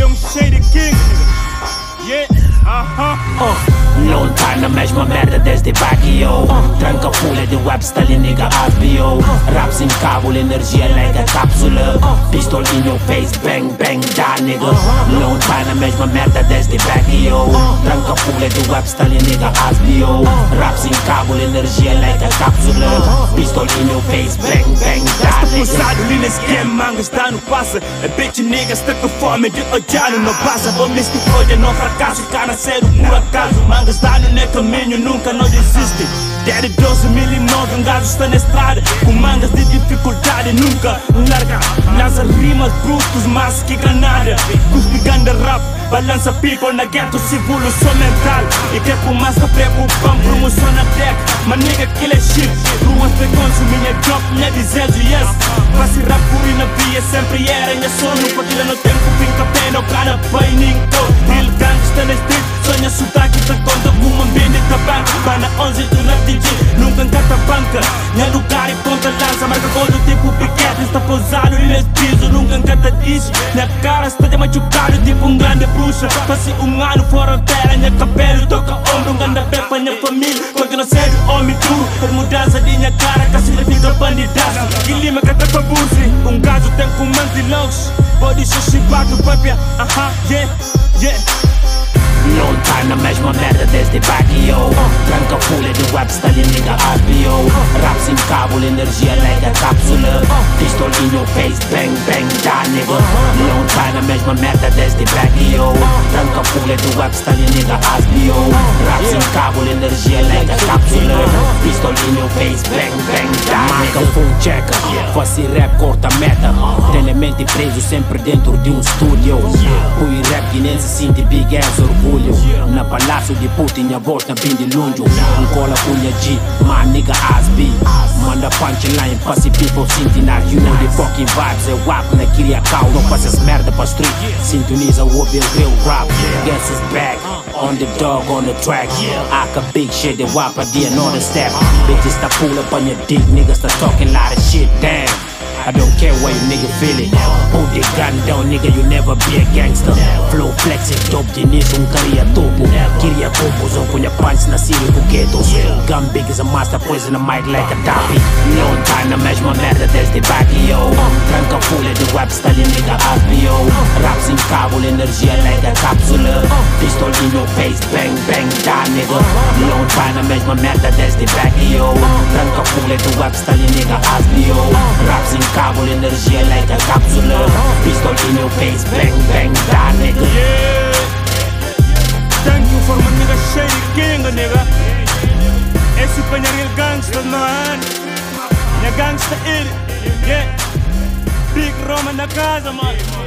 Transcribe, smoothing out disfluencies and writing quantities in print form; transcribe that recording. young Sheidy King. Yeah, long time na mesma merda desde Baguio. Tranca fula de web style nigga RBO. Raps in cabo, energia like a cápsula. Pistol in your face, bang bang da nigga. Long time na mesma merda desde Baguio. Tranca fula de web style nigga RBO. Raps in cabo, energia like a cápsula. Pistol in your face, bang bang da nigga. Passado in esse game, manga está no passa. A bitch nigga está com fome de odiar no passa. Bom, neste hoje não fracasso, cara sério por acaso. Manga está no meu caminho, nunca não desiste. Desde 2009 gajo está na estrada, com mangas de dificuldade nunca larga. Lança rimas brutos, mas que granada. Cuspe ganda rap, balança people na gueto, cibulo só mental. E que começa a preocupar, promoção na deck. Mas nigga, aquilo é shit, ruas frequência, minha drop, minha dizendo yes. Passe rap por na via, sempre era minha sono. Partilha no tempo, fica bem, não cara, bem ninguém. Real gang está na street, sonha sotaque, tá conta como ambiente da banca. Para 11 do rap DJ, nunca encata banca. Minha lugar e conta lança, marca gol do tipo Piquete. Está pousado e nesse piso, nunca encata disso. Minha cara está de machucado, tipo grande bruxa. Passei ano fora terra, minha cabelo toca ombro. Ganda bem para minha família, continua sendo homem duro. Por mudança de minha cara, casi de vida bandidaça. E Lima que até para Buzi, gajo tem comando de longe. Body xixibado, papia, yeah, yeah. Long time na mesma merda desde Baguio. Tranca fula de web style nigga RBO. Raps em cabo, energia like a cápsula. Pistol in your face, bang bang da nigga. Long time na mesma merda desde Baguio. Tranca fula de web style nigga RBO. Raps em cabo, energia like a cápsula. Pistol in your face, bang bang da nigga. Marca full checker, faço rap corta meta. Tenho mente preso sempre dentro de estúdio. Põe rap guinense, sinto big ass orgulho. Na palácio de puta, minha voz na bem de longe. Cola punha G, my nigga Asby. Manda punchline, passe people centenar. You know the fucking vibes, é wap na Kiriakau. Não passas merda pra street, sintoniza o ouvir real rap. Guess is back, on the dog, on the track. Aka big shit, the wap a D another step. Bitches tá pula pra minha dick, niggas tá talking lot of shit, damn. I don't care why you nigga feel it. Put the gun down, nigga, you never be a gangster. Flow flexing, top the knees, caria topo. Queria copos, ou punha punch na Siri Buguetos. Gun big is a master, poison a mic like a dappy. Long time na mesma merda desde Baguio. Tranca fula de web style nigga RBO. Raps em cabo, energia like a cápsula. Pistol in your face, bang bang da nigga. Long time na mesma merda desde Baguio. Tranca fula de web style nigga RBO. Raps em cabo, energia like a cápsula. Pistol in your face, bang bang da nigga. Yeah. Thank you for my nigga Sheidy King, nigga. Esse panha real gangster, man. Minha gangster ele, yeah. Big Roma na casa, man.